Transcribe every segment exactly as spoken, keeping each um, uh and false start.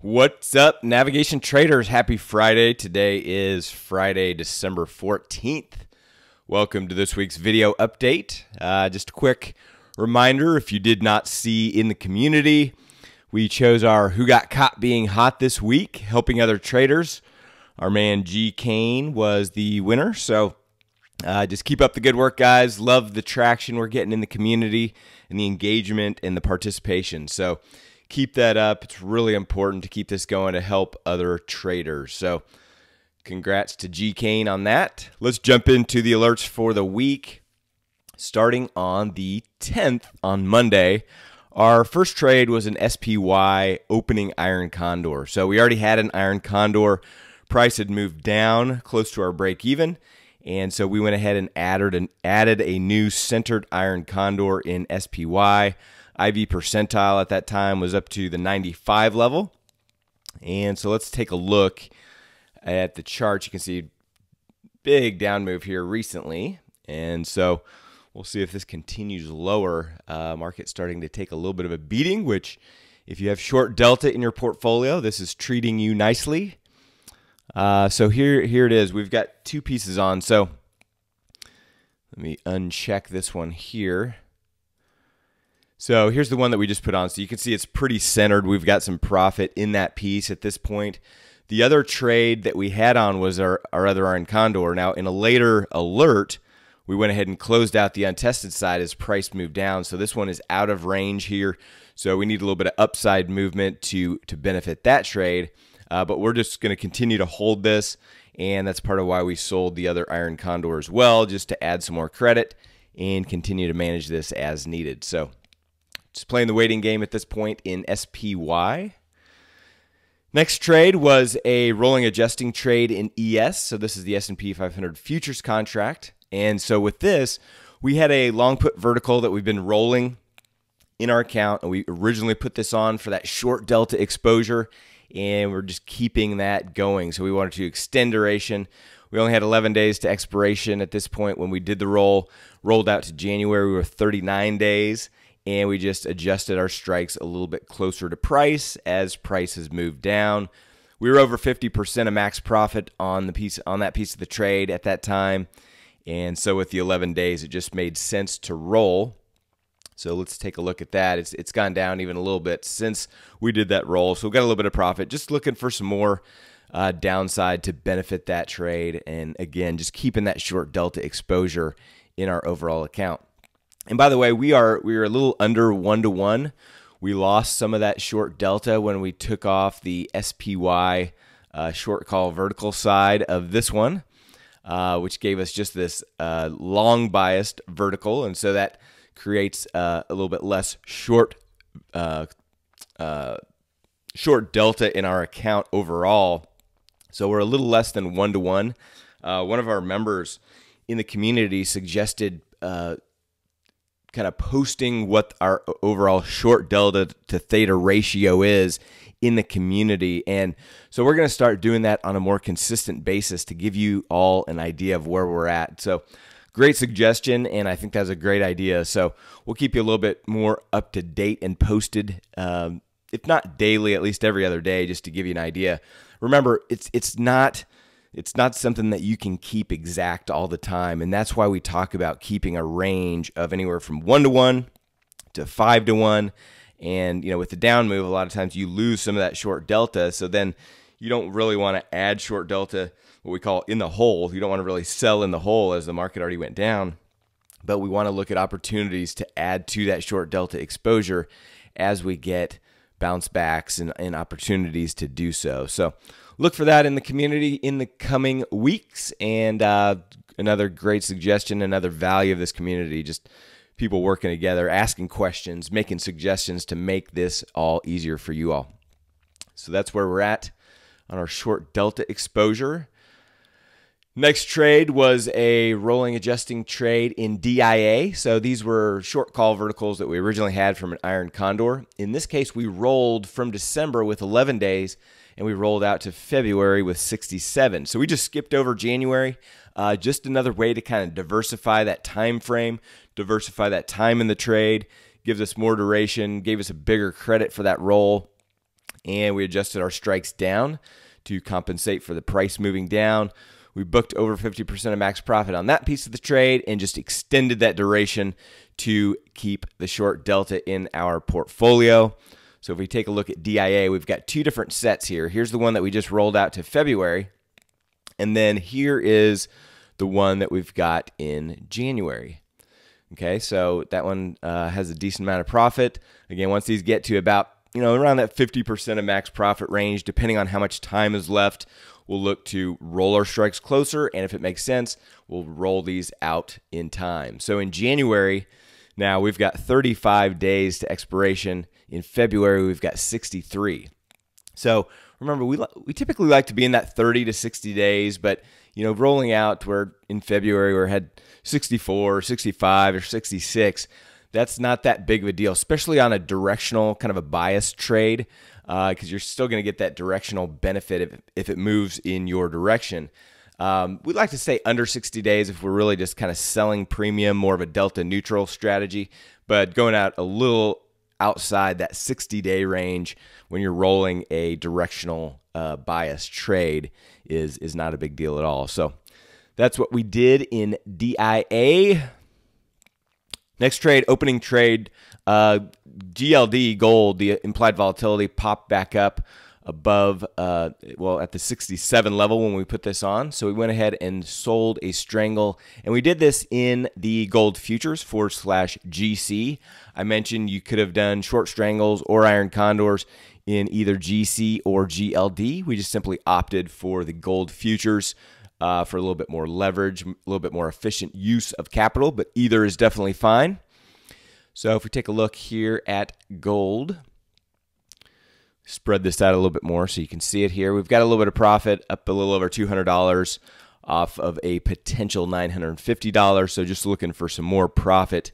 What's up, Navigation Traders? Happy Friday. Today is Friday, December fourteenth. Welcome to this week's video update. Uh, just a quick reminder, if you did not see in the community, we chose our Who Got Caught Being Hot this week, helping other traders. Our man G. Kane was the winner, so uh, just keep up the good work, guys. Love the traction we're getting in the community and the engagement and the participation. So keep that up. It's really important to keep this going to help other traders. So congrats to G. Kane on that. Let's jump into the alerts for the week. Starting on the tenth, on Monday, our first trade was an S P Y opening iron condor. So we already had an iron condor. Price had moved down close to our break even. And so we went ahead and added an added a new centered iron condor in S P Y. I V percentile at that time was up to the ninety-five level. And so let's take a look at the chart. You can see big down move here recently. And so we'll see if this continues lower. Uh, market starting to take a little bit of a beating, which if you have short delta in your portfolio, this is treating you nicely. Uh, so here, here it is. We've got two pieces on. So let me uncheck this one here. So here's the one that we just put on. So you can see it's pretty centered. We've got some profit in that piece at this point. The other trade that we had on was our, our other iron condor. Now, in a later alert, we went ahead and closed out the untested side as price moved down. So this one is out of range here. So we need a little bit of upside movement to, to benefit that trade. Uh, but we're just going to continue to hold this. And that's part of why we sold the other iron condor as well, just to add some more credit and continue to manage this as needed. So just playing the waiting game at this point in S P Y. Next trade was a rolling adjusting trade in E S. So this is the S and P five hundred futures contract. And so with this, we had a long put vertical that we've been rolling in our account. And we originally put this on for that short delta exposure. And we're just keeping that going. So we wanted to extend duration. We only had eleven days to expiration at this point when we did the roll. Rolled out to January, we were thirty-nine days. And we just adjusted our strikes a little bit closer to price as prices moved down. We were over fifty percent of max profit on the piece on that piece of the trade at that time. And so with the eleven days, it just made sense to roll. So let's take a look at that. It's, it's gone down even a little bit since we did that roll. So we got a little bit of profit. Just looking for some more uh, downside to benefit that trade. And again, just keeping that short delta exposure in our overall account. And by the way, we are we are a little under one to one. We lost some of that short delta when we took off the S P Y uh, short call vertical side of this one, uh, which gave us just this uh, long biased vertical, and so that creates uh, a little bit less short uh, uh, short delta in our account overall. So we're a little less than one to one. Uh, one of our members in the community suggested Uh, kind of posting what our overall short delta to theta ratio is in the community. And so we're going to start doing that on a more consistent basis to give you all an idea of where we're at. So great suggestion, and I think that's a great idea. So we'll keep you a little bit more up to date and posted, um, if not daily, at least every other day, just to give you an idea. Remember, it's it's not... It's not something that you can keep exact all the time, and that's why we talk about keeping a range of anywhere from one to one to five to one. And you know, with the down move, a lot of times you lose some of that short delta, so then you don't really want to add short delta, what we call in the hole. You don't want to really sell in the hole as the market already went down, but we want to look at opportunities to add to that short delta exposure as we get bounce backs and, and opportunities to do so. So look for that in the community in the coming weeks. And uh, another great suggestion, another value of this community, just people working together, asking questions, making suggestions to make this all easier for you all. So that's where we're at on our short delta exposure. Next trade was a rolling adjusting trade in D I A. So these were short call verticals that we originally had from an iron condor. In this case, we rolled from December with eleven days, and we rolled out to February with sixty-seven. So we just skipped over January. Uh, just another way to kind of diversify that time frame, diversify that time in the trade, gives us more duration, gave us a bigger credit for that roll. and we adjusted our strikes down to compensate for the price moving down. We booked over fifty percent of max profit on that piece of the trade and just extended that duration to keep the short delta in our portfolio. So if we take a look at D I A, we've got two different sets here. Here's the one that we just rolled out to February, and then here is the one that we've got in January. Okay, so that one uh, has a decent amount of profit. Again, once these get to about, you know, around that fifty percent of max profit range, depending on how much time is left, we'll look to roll our strikes closer, and if it makes sense, we'll roll these out in time. So in January, now we've got thirty-five days to expiration. In February, we've got sixty-three. So remember, we, we typically like to be in that thirty to sixty days, but, you know, rolling out where in February we had sixty-four or sixty-five or sixty-six, that's not that big of a deal, especially on a directional kind of a biased trade, because uh, you're still going to get that directional benefit if, if it moves in your direction. Um, we'd like to stay under sixty days if we're really just kind of selling premium, more of a delta neutral strategy, but going out a little outside that sixty day range when you're rolling a directional uh, biased trade is, is not a big deal at all. So that's what we did in D I A. Next trade, opening trade, uh, G L D gold, the implied volatility popped back up above, uh, well, at the sixty-seven level when we put this on. So we went ahead and sold a strangle, and we did this in the gold futures forward slash G C. I mentioned you could have done short strangles or iron condors in either G C or G L D. We just simply opted for the gold futures. Uh, for a little bit more leverage, a little bit more efficient use of capital, but either is definitely fine. So if we take a look here at gold, spread this out a little bit more so you can see it here. We've got a little bit of profit, up a little over two hundred dollars off of a potential nine hundred fifty dollars. So just looking for some more profit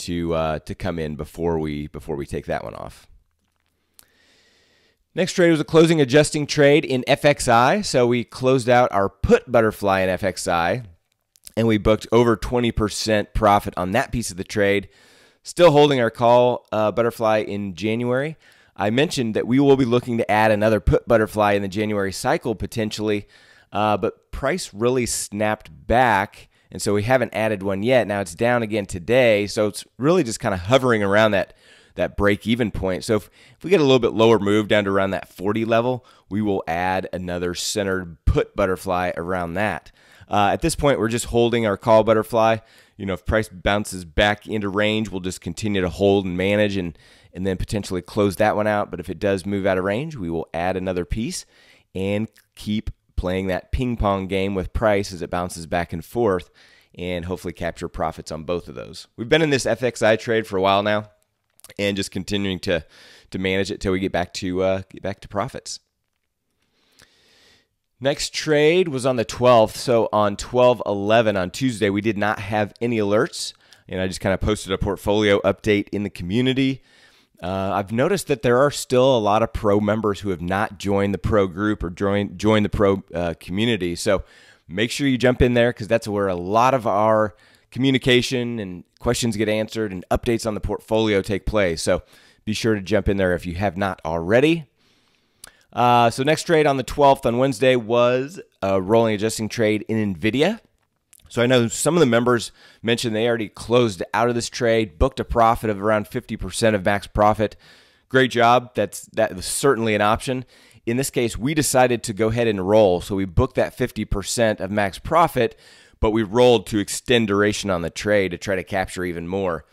to uh, to come in before we before we take that one off. Next trade was a closing adjusting trade in F X I. So we closed out our put butterfly in F X I, and we booked over twenty percent profit on that piece of the trade. Still holding our call uh, butterfly in January. I mentioned that we will be looking to add another put butterfly in the January cycle potentially, uh, but price really snapped back, and so we haven't added one yet. Now it's down again today, so it's really just kind of hovering around that that break-even point. So if, if we get a little bit lower move down to around that forty level, we will add another centered put butterfly around that. Uh, at this point, we're just holding our call butterfly. You know, if price bounces back into range, we'll just continue to hold and manage and, and then potentially close that one out. But if it does move out of range, we will add another piece and keep playing that ping pong game with price as it bounces back and forth, and hopefully capture profits on both of those. We've been in this F X I trade for a while now, and just continuing to to manage it till we get back to uh, get back to profits. Next trade was on the twelfth. So on twelve eleven on Tuesday, we did not have any alerts, and I just kind of posted a portfolio update in the community. Uh, I've noticed that there are still a lot of pro members who have not joined the pro group or joined joined the pro uh, community. So make sure you jump in there, because that's where a lot of our communication and questions get answered and updates on the portfolio take place. So be sure to jump in there if you have not already. Uh, so next trade on the twelfth on Wednesday was a rolling adjusting trade in NVIDIA. So I know some of the members mentioned they already closed out of this trade, booked a profit of around fifty percent of max profit. Great job. That's, that was certainly an option. In this case, we decided to go ahead and roll. So we booked that fifty percent of max profit, but we rolled to extend duration on the trade to try to capture even more.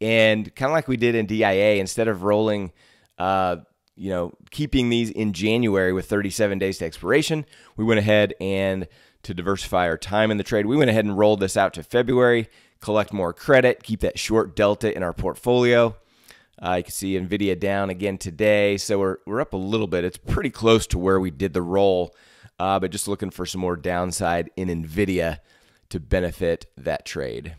And kind of like we did in D I A, instead of rolling, uh, you know, keeping these in January with thirty-seven days to expiration, we went ahead and to diversify our time in the trade, we went ahead and rolled this out to February, collect more credit, keep that short delta in our portfolio. Uh, you can see NVIDIA down again today, so we're, we're up a little bit. It's pretty close to where we did the roll, uh, but just looking for some more downside in NVIDIA to benefit that trade.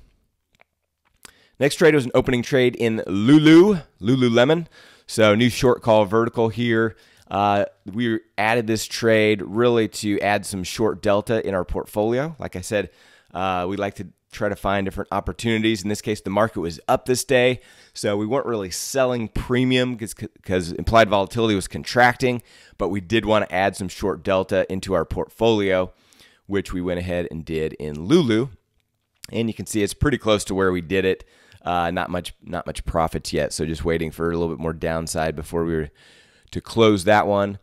Next trade was an opening trade in Lulu, Lululemon. So new short call vertical here. Uh, we added this trade really to add some short delta in our portfolio. Like I said, uh, we like to try to find different opportunities. In this case, the market was up this day, so we weren't really selling premium because implied volatility was contracting, but we did want to add some short delta into our portfolio, which we went ahead and did in Lulu. And you can see it's pretty close to where we did it. Uh, not much, not much profits yet, so just waiting for a little bit more downside before we were to close that one.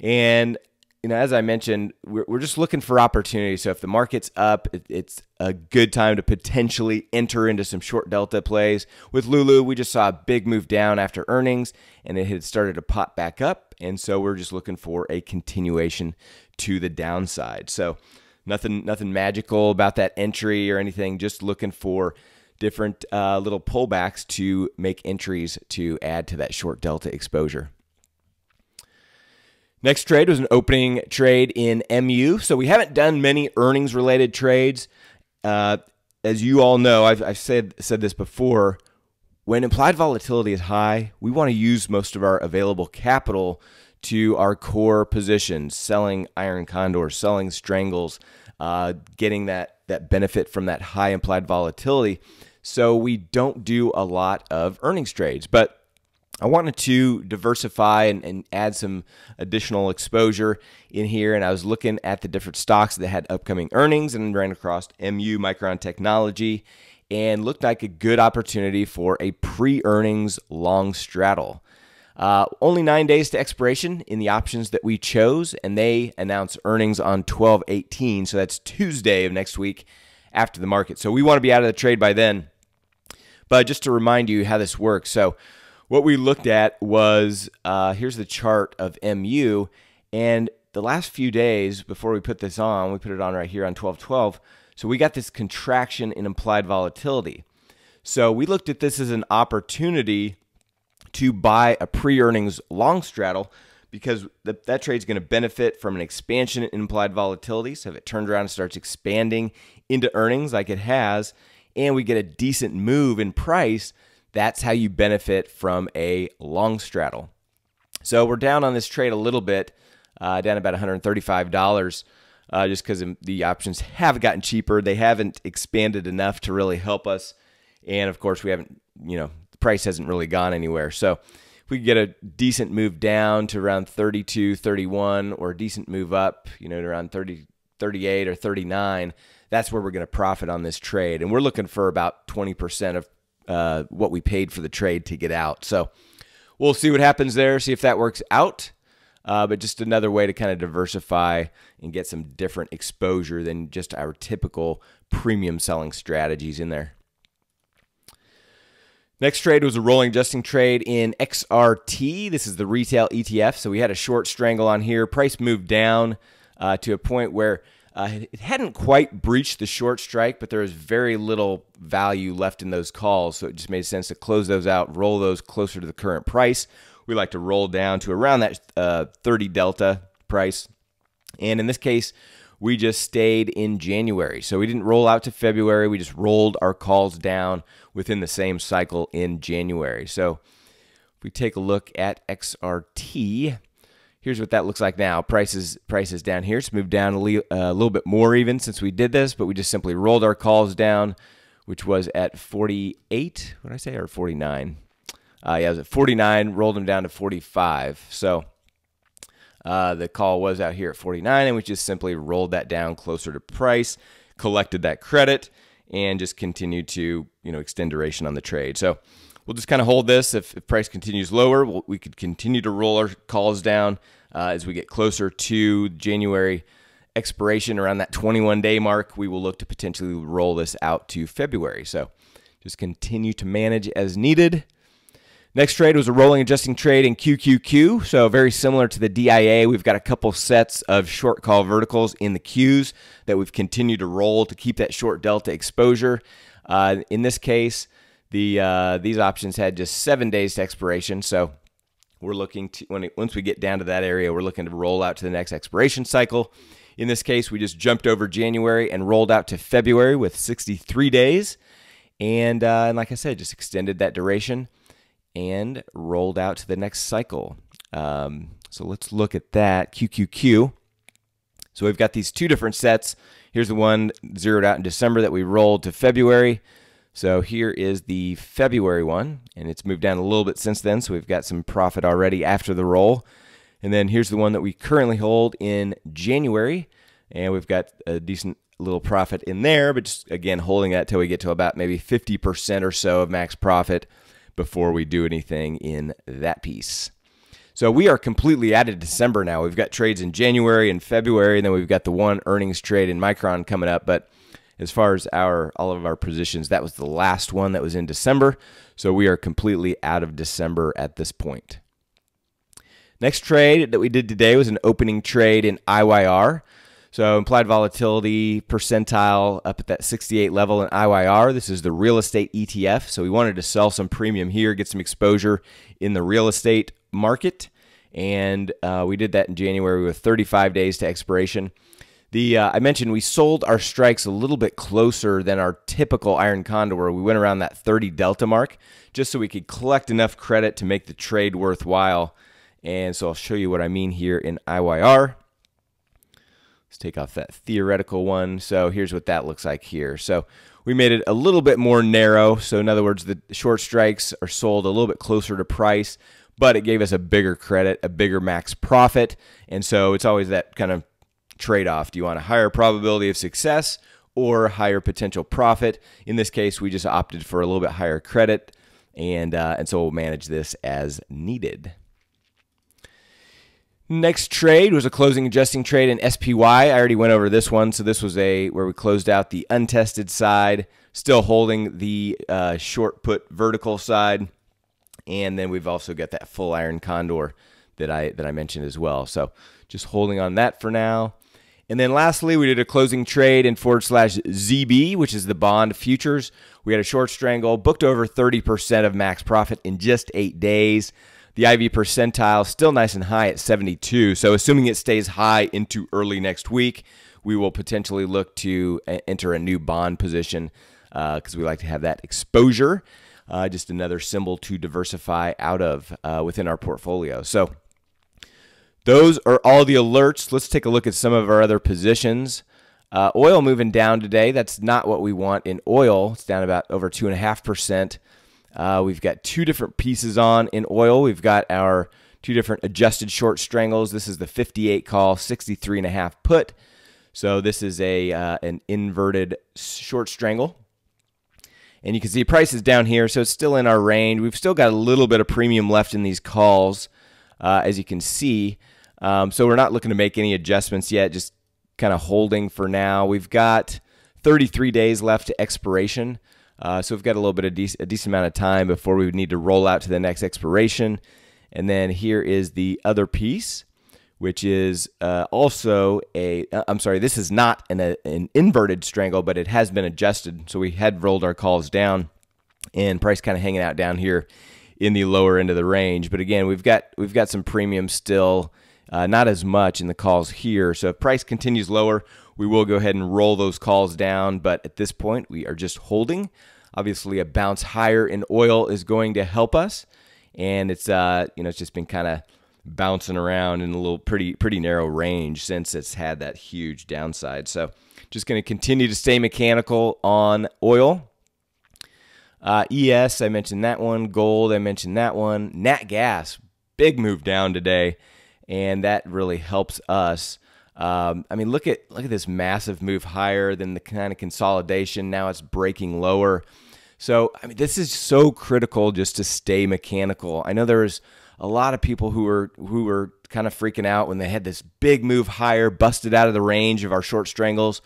And you know, as I mentioned, we're, we're just looking for opportunity. So if the market's up, it, it's a good time to potentially enter into some short delta plays. With Lulu, we just saw a big move down after earnings, and it had started to pop back up. And so we're just looking for a continuation to the downside. So nothing, nothing magical about that entry or anything, just looking for different uh, little pullbacks to make entries to add to that short delta exposure. Next trade was an opening trade in M U. So we haven't done many earnings related trades. Uh, as you all know, I've, I've said, said this before, when implied volatility is high, we want to use most of our available capital to our core positions, selling iron condors, selling strangles, uh, getting that, that benefit from that high implied volatility. So we don't do a lot of earnings trades, but I wanted to diversify and, and add some additional exposure in here, and I was looking at the different stocks that had upcoming earnings and ran across M U, Micron Technology, and looked like a good opportunity for a pre-earnings long straddle. Uh, only nine days to expiration in the options that we chose, and they announced earnings on twelve eighteen, so that's Tuesday of next week after the market. So we want to be out of the trade by then. But just to remind you how this works, so what we looked at was, uh, here's the chart of M U, and the last few days before we put this on, we put it on right here on twelve twelve, so we got this contraction in implied volatility. So we looked at this as an opportunity to buy a pre-earnings long straddle because the, that trade's going to benefit from an expansion in implied volatility. So if it turns around and starts expanding into earnings like it has, and we get a decent move in price, that's how you benefit from a long straddle. So we're down on this trade a little bit, uh, down about one hundred thirty-five dollars, uh, just because the options have gotten cheaper. They haven't expanded enough to really help us. And of course, we haven't, you know, the price hasn't really gone anywhere. So if we could get a decent move down to around thirty-two, thirty-one, or a decent move up, you know, to around thirty, thirty-eight or thirty-nine, that's where we're going to profit on this trade. And we're looking for about twenty percent of Uh, what we paid for the trade to get out. So we'll see what happens there, see if that works out. Uh, but just another way to kind of diversify and get some different exposure than just our typical premium selling strategies in there. Next trade was a rolling adjusting trade in X R T. This is the retail E T F. So we had a short strangle on here. Price moved down uh, to a point where Uh, it hadn't quite breached the short strike, but there was very little value left in those calls, so it just made sense to close those out, roll those closer to the current price. We like to roll down to around that uh, thirty delta price, and in this case, we just stayed in January. So we didn't roll out to February. We just rolled our calls down within the same cycle in January. So if we take a look at X R T, here's what that looks like now. Prices, prices down here. It's moved down a, le a little bit more even since we did this, but we just simply rolled our calls down, which was at forty-eight, what did I say, or forty-nine? Uh, yeah, it was at forty-nine, rolled them down to forty-five. So uh, the call was out here at forty-nine, and we just simply rolled that down closer to price, collected that credit, and just continued to, you know, extend duration on the trade. So we'll just kind of hold this. If, if price continues lower, we'll, we could continue to roll our calls down uh, as we get closer to January expiration around that twenty-one day mark. We will look to potentially roll this out to February. So just continue to manage as needed. Next trade was a rolling adjusting trade in Q Q Q. So very similar to the D I A, we've got a couple sets of short call verticals in the Qs that we've continued to roll to keep that short delta exposure. Uh, in this case, The, uh, these options had just seven days to expiration, so we're looking to, when it, once we get down to that area, we're looking to roll out to the next expiration cycle. In this case, we just jumped over January and rolled out to February with sixty-three days, and, uh, and like I said, just extended that duration and rolled out to the next cycle. Um, so let's look at that Q Q Q. So we've got these two different sets. Here's the one zeroed out in December that we rolled to February. So here is the February one, and it's moved down a little bit since then, so we've got some profit already after the roll. And then here's the one that we currently hold in January, and we've got a decent little profit in there, but just, again, holding that till we get to about maybe fifty percent or so of max profit before we do anything in that piece. So we are completely out of December now. We've got trades in January and February, and then we've got the one earnings trade in Micron coming up, but as far as our all of our positions, that was the last one that was in December. So we are completely out of December at this point. Next trade that we did today was an opening trade in I Y R. So implied volatility percentile up at that sixty-eight level in I Y R. This is the real estate E T F. So we wanted to sell some premium here, get some exposure in the real estate market. And uh, we did that in January with thirty-five days to expiration. The, uh, I mentioned we sold our strikes a little bit closer than our typical iron condor, where we went around that thirty delta mark, just so we could collect enough credit to make the trade worthwhile. And so I'll show you what I mean here in I Y R. Let's take off that theoretical one. So here's what that looks like here. So we made it a little bit more narrow. So in other words, the short strikes are sold a little bit closer to price, but it gave us a bigger credit, a bigger max profit. And so it's always that kind of trade-off. Do you want a higher probability of success or higher potential profit? In this case, we just opted for a little bit higher credit, and uh, and so we'll manage this as needed. Next trade was a closing adjusting trade in S P Y. I already went over this one, so this was a where we closed out the untested side, still holding the uh, short put vertical side, and then we've also got that full iron condor that I that I mentioned as well. So just holding on that for now. And then lastly, we did a closing trade in forward slash Z B, which is the bond futures. We had a short strangle, booked over thirty percent of max profit in just eight days. The I V percentile still nice and high at seventy-two. So assuming it stays high into early next week, we will potentially look to enter a new bond position because uh, we like to have that exposure. Uh, just another symbol to diversify out of uh, within our portfolio. So those are all the alerts. Let's take a look at some of our other positions. Uh, oil moving down today. That's not what we want in oil. It's down about over two and a half percent. We've got two different pieces on in oil. We've got our two different adjusted short strangles. This is the fifty-eight call, sixty-three and a half put. So this is a uh, an inverted short strangle. And you can see price is down here, so it's still in our range. We've still got a little bit of premium left in these calls, uh, as you can see. Um, so we're not looking to make any adjustments yet, just kind of holding for now. We've got thirty-three days left to expiration. Uh, so we've got a little bit of de a decent amount of time before we would need to roll out to the next expiration. And then here is the other piece, which is uh, also a, I'm sorry, this is not an, a, an inverted strangle, but it has been adjusted. So we had rolled our calls down, and price kind of hanging out down here in the lower end of the range. But again, we've got we've got some premium still, uh, not as much in the calls here. So if price continues lower, we will go ahead and roll those calls down. But at this point, we are just holding. Obviously, a bounce higher in oil is going to help us, and it's uh, you know it's just been kind of bouncing around in a little pretty pretty narrow range since it's had that huge downside. So just going to continue to stay mechanical on oil. Uh, E S, I mentioned that one. Gold, I mentioned that one. Nat gas, big move down today, and that really helps us. Um, I mean, look at look at this massive move higher than the kind of consolidation. Now it's breaking lower. So I mean, this is so critical just to stay mechanical. I know there's a lot of people who were who were kind of freaking out when they had this big move higher, busted out of the range of our short strangles.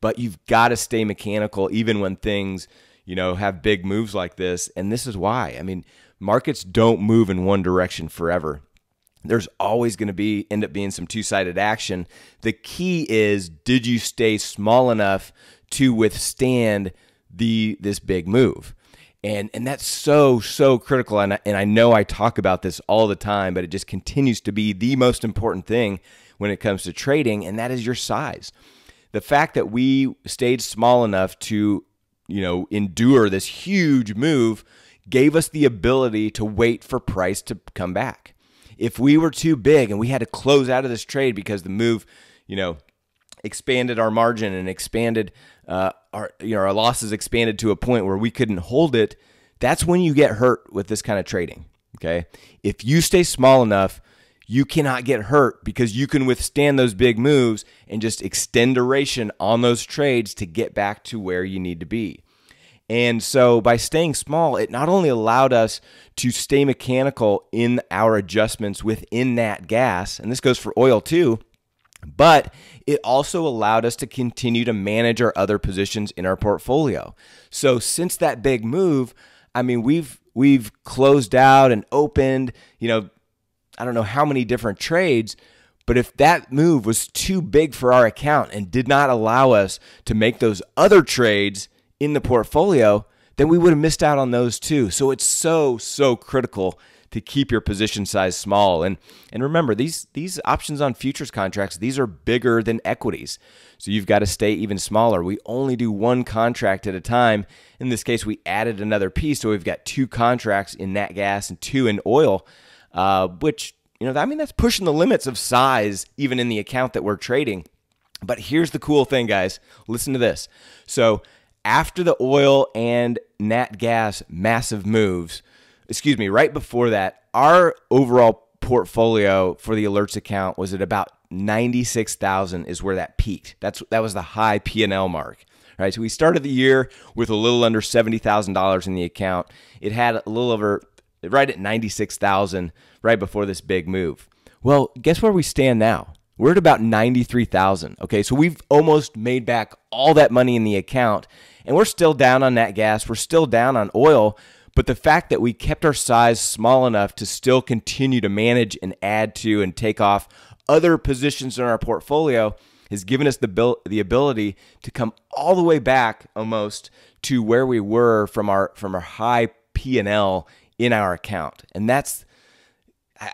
But you've got to stay mechanical even when things, you know, have big moves like this. And this is why. I mean, markets don't move in one direction forever. There's always going to be end up being some two-sided action. The key is, did you stay small enough to withstand the this big move? And, and that's so, so critical, and I, and I know I talk about this all the time, but it just continues to be the most important thing when it comes to trading, and that is your size. The fact that we stayed small enough to, you know, endure this huge move gave us the ability to wait for price to come back. If we were too big and we had to close out of this trade because the move, you know, expanded our margin and expanded uh, our, you know, our losses expanded to a point where we couldn't hold it, that's when you get hurt with this kind of trading, okay? If you stay small enough, you cannot get hurt because you can withstand those big moves and just extend duration on those trades to get back to where you need to be. And so by staying small, it not only allowed us to stay mechanical in our adjustments within that gas, and this goes for oil too, but it also allowed us to continue to manage our other positions in our portfolio. So since that big move, I mean, we've we've closed out and opened, you know, I don't know how many different trades, but if that move was too big for our account and did not allow us to make those other trades in the portfolio, then we would have missed out on those too. So it's so, so critical to keep your position size small. And, and remember, these, these options on futures contracts, these are bigger than equities. So you've got to stay even smaller. We only do one contract at a time. In this case, we added another piece. So we've got two contracts in nat gas and two in oil. Uh, which, you know, I mean, that's pushing the limits of size even in the account that we're trading. But here's the cool thing, guys. Listen to this. So after the oil and nat gas massive moves, excuse me, right before that, our overall portfolio for the alerts account was at about ninety-six thousand is where that peaked. That's, that was the high P and L mark. All right, so we started the year with a little under seventy thousand dollars in the account. It had a little over... right at ninety-six thousand, right before this big move. Well, guess where we stand now? We're at about ninety-three thousand. Okay, so we've almost made back all that money in the account, and we're still down on nat gas. We're still down on oil, but the fact that we kept our size small enough to still continue to manage and add to and take off other positions in our portfolio has given us the the ability to come all the way back almost to where we were from our from our high P and L in our account. And that's,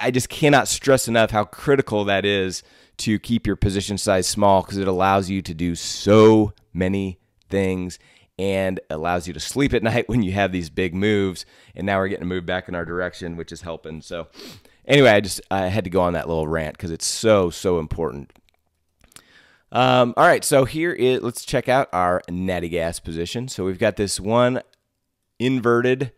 I just cannot stress enough how critical that is to keep your position size small, because it allows you to do so many things and allows you to sleep at night when you have these big moves. And now we're getting to move back in our direction, which is helping. So anyway, I just I had to go on that little rant because it's so, so important. Um, all right, so here is, let's check out our natty gas position. So we've got this one inverted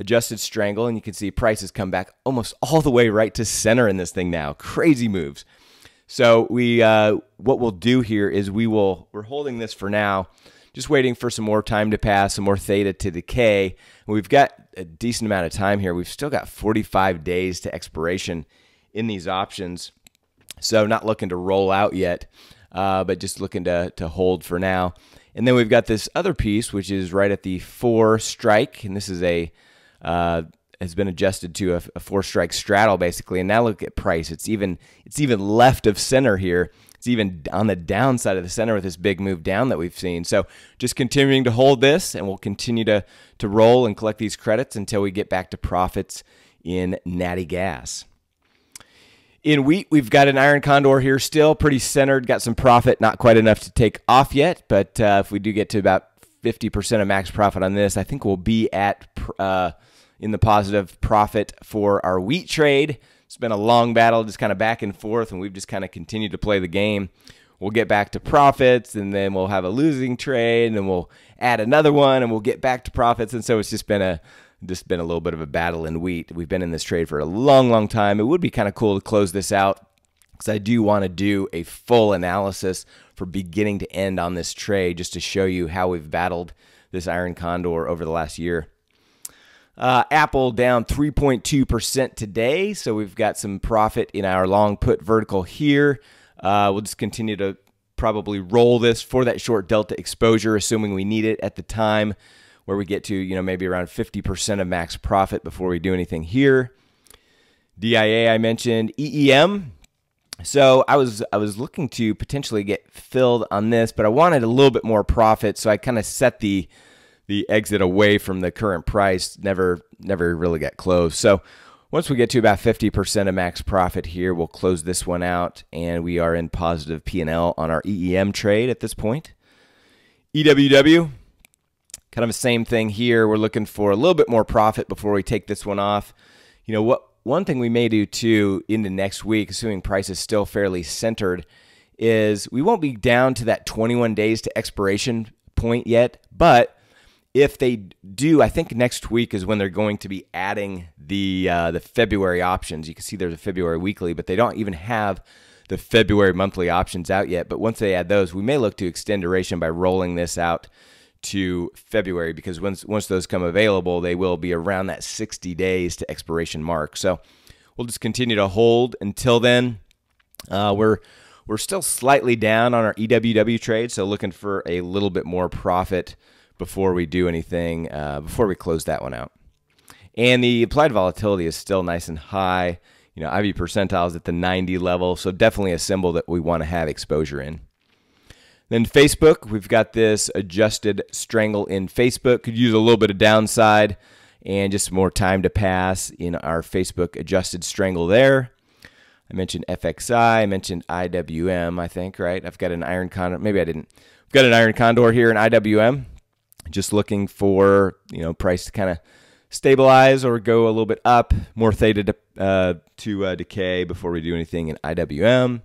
adjusted strangle, and you can see prices come back almost all the way right to center in this thing now. Crazy moves. So we, uh, what we'll do here is we will, we're holding this for now, just waiting for some more time to pass, some more theta to decay. We've got a decent amount of time here. We've still got forty-five days to expiration in these options. So not looking to roll out yet, uh, but just looking to, to hold for now. And then we've got this other piece, which is right at the four strike, and this is a, Uh, has been adjusted to a, a four-strike straddle, basically. And now look at price. It's even it's even left of center here. It's even on the downside of the center with this big move down that we've seen. So just continuing to hold this, and we'll continue to, to roll and collect these credits until we get back to profits in natty gas. In wheat, we've got an iron condor here still, pretty centered, got some profit, not quite enough to take off yet. But uh, if we do get to about fifty percent of max profit on this, I think we'll be at... Uh, in the positive profit for our wheat trade. It's been a long battle, just kind of back and forth, and we've just kind of continued to play the game. We'll get back to profits, and then we'll have a losing trade, and then we'll add another one, and we'll get back to profits. And so it's just been a just been a little bit of a battle in wheat. We've been in this trade for a long, long time. It would be kind of cool to close this out, because I do want to do a full analysis for beginning to end on this trade, just to show you how we've battled this iron condor over the last year. Uh, Apple down three point two percent today, so we've got some profit in our long put vertical here. Uh, we'll just continue to probably roll this for that short delta exposure, assuming we need it at the time where we get to, you know, maybe around fifty percent of max profit before we do anything here. D I A, I mentioned. E E M. So I was I was looking to potentially get filled on this, but I wanted a little bit more profit, so I kind of set the the exit away from the current price. Never never really got close. So once we get to about fifty percent of max profit here, we'll close this one out, and we are in positive P and L on our E E M trade at this point. E W W, kind of the same thing here. We're looking for a little bit more profit before we take this one off. You know what? One thing we may do too into next week, assuming price is still fairly centered, is we won't be down to that twenty-one days to expiration point yet, but if they do, I think next week is when they're going to be adding the uh, the February options. You can see there's a February weekly, but they don't even have the February monthly options out yet. But once they add those, we may look to extend duration by rolling this out to February, because once once those come available, they will be around that sixty days to expiration mark. So we'll just continue to hold until then. Uh, we're we're still slightly down on our E W W trade, so looking for a little bit more profit before we do anything, uh, before we close that one out. And the applied volatility is still nice and high. You know, I V percentiles at the ninety level, so definitely a symbol that we want to have exposure in. Then Facebook, we've got this adjusted strangle in Facebook. Could use a little bit of downside and just more time to pass in our Facebook adjusted strangle there. I mentioned F X I, I mentioned I W M, I think, right? I've got an iron condor, maybe I didn't. I've got an iron condor here in I W M. Just looking for, you know, price to kind of stabilize or go a little bit up, more theta to, uh, to uh, decay before we do anything in I W M.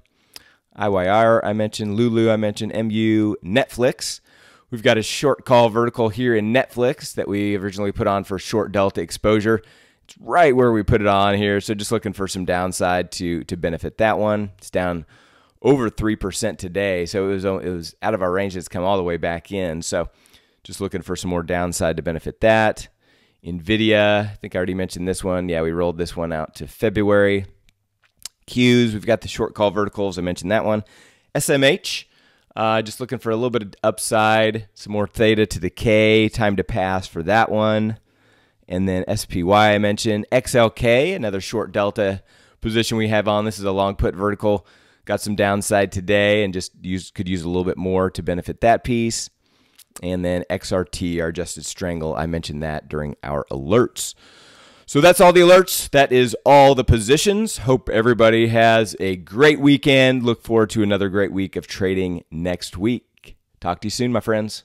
I Y R, I mentioned Lulu, I mentioned M U, Netflix. We've got a short call vertical here in Netflix that we originally put on for short delta exposure. It's right where we put it on here, so just looking for some downside to to benefit that one. It's down over three percent today, so it was, it was out of our range. It's come all the way back in, so just looking for some more downside to benefit that. NVIDIA, I think I already mentioned this one. Yeah, we rolled this one out to February. Qs, we've got the short call verticals. I mentioned that one. S M H, uh, just looking for a little bit of upside, some more theta to decay, time to pass for that one. And then S P Y I mentioned. X L K, another short delta position we have on. This is a long put vertical. Got some downside today and just use, could use a little bit more to benefit that piece. And then X R T, our adjusted strangle. I mentioned that during our alerts. So that's all the alerts. That is all the positions. Hope everybody has a great weekend. Look forward to another great week of trading next week. Talk to you soon, my friends.